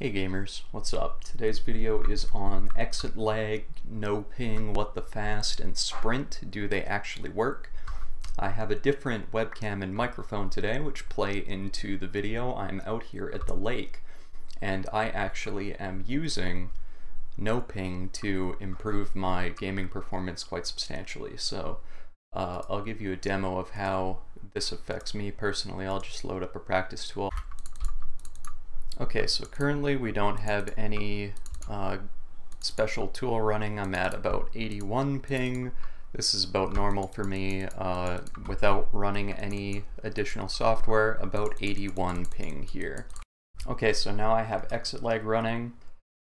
Hey gamers, what's up? Today's video is on ExitLag, NoPing, WTFast, and Sprint. Do they actually work? I have a different webcam and microphone today which play into the video. I'm out here at the lake and I actually am using NoPing to improve my gaming performance quite substantially. So I'll give you a demo of how this affects me personally. I'll just load up a practice tool. Okay, so currently we don't have any special tool running. I'm at about 81 ping. This is about normal for me without running any additional software, about 81 ping here. Okay, so now I have ExitLag running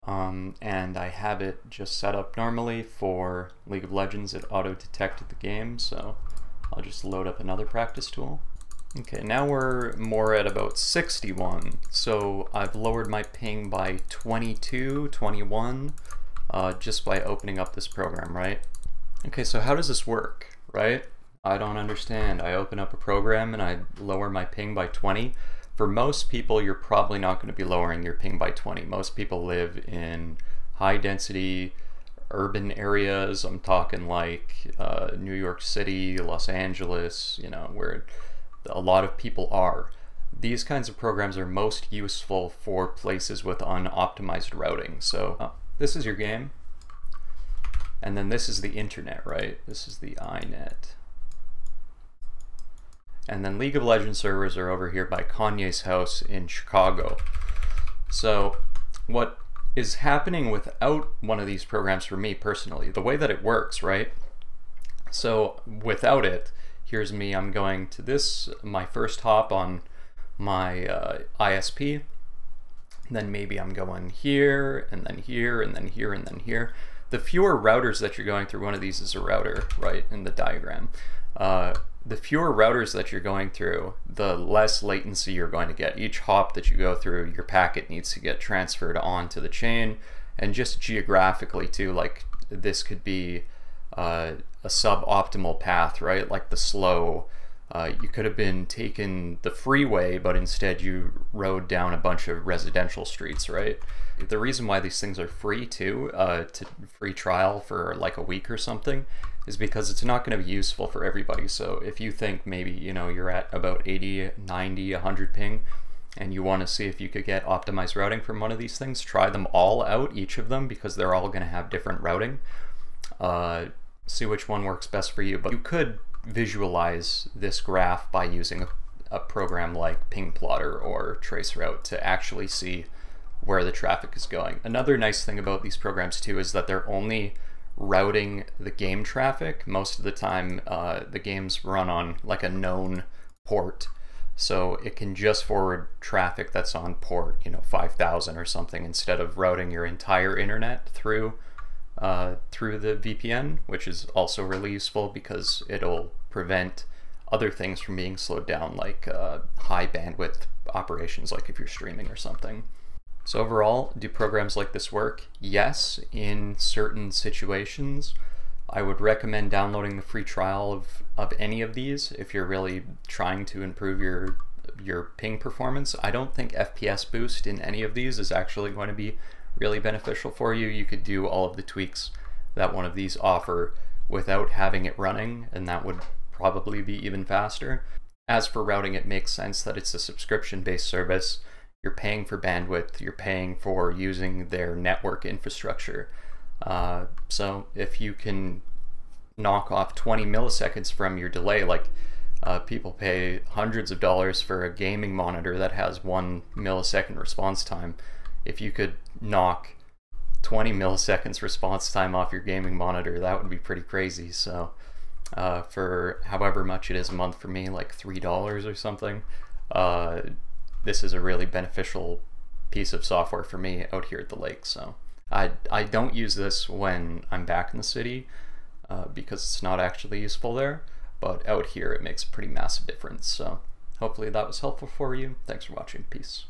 and I have it just set up normally for League of Legends. It auto-detected the game, so I'll just load up another practice tool. Okay, now we're more at about 61, so I've lowered my ping by 22, 21, just by opening up this program, right? Okay, so how does this work, right? I don't understand. I open up a program and I lower my ping by 20. For most people, you're probably not going to be lowering your ping by 20. Most people live in high-density urban areas. I'm talking like New York City, Los Angeles, you know, where a lot of people are. These kinds of programs are most useful for places with unoptimized routing. So this is your game, and then this is the internet, right? This is the iNet. And then League of Legends servers are over here by Kanye's house in Chicago. So what is happening without one of these programs for me personally, the way that it works, right? So without it, here's me, I'm going to this, my first hop on my ISP, then maybe I'm going here, and then here, and then here, and then here. The fewer routers that you're going through, one of these is a router, right, in the diagram. The fewer routers that you're going through, the less latency you're going to get. Each hop that you go through, your packet needs to get transferred onto the chain, and just geographically too, like this could be a suboptimal path, right? Like the slow, you could have been taking the freeway, but instead you rode down a bunch of residential streets, right? The reason why these things are free too, to free trial for like a week or something, is because it's not going to be useful for everybody. So if you think maybe, you know, you're at about 80, 90, 100 ping, and you want to see if you could get optimized routing from one of these things, try them all out, each of them, because they're all going to have different routing. See which one works best for you, but you could visualize this graph by using a program like PingPlotter or Traceroute to actually see where the traffic is going. Another nice thing about these programs too is that they're only routing the game traffic. Most of the time the games run on like a known port, so it can just forward traffic that's on port, you know, 5000 or something, instead of routing your entire internet through the VPN, which is also really useful because it'll prevent other things from being slowed down, like high bandwidth operations, like if you're streaming or something. So overall, do programs like this work? Yes, in certain situations. I would recommend downloading the free trial of any of these if you're really trying to improve your ping performance. I don't think FPS boost in any of these is actually going to be really beneficial for you. You could do all of the tweaks that one of these offer without having it running, and that would probably be even faster. As for routing, it makes sense that it's a subscription-based service. You're paying for bandwidth, you're paying for using their network infrastructure. So if you can knock off 20 milliseconds from your delay, like people pay hundreds of dollars for a gaming monitor that has 1 millisecond response time, if you could knock 20 milliseconds response time off your gaming monitor, that would be pretty crazy. So for however much it is a month for me, like $3 or something, this is a really beneficial piece of software for me out here at the lake. So I don't use this when I'm back in the city because it's not actually useful there, but out here it makes a pretty massive difference. So hopefully that was helpful for you. Thanks for watching. Peace.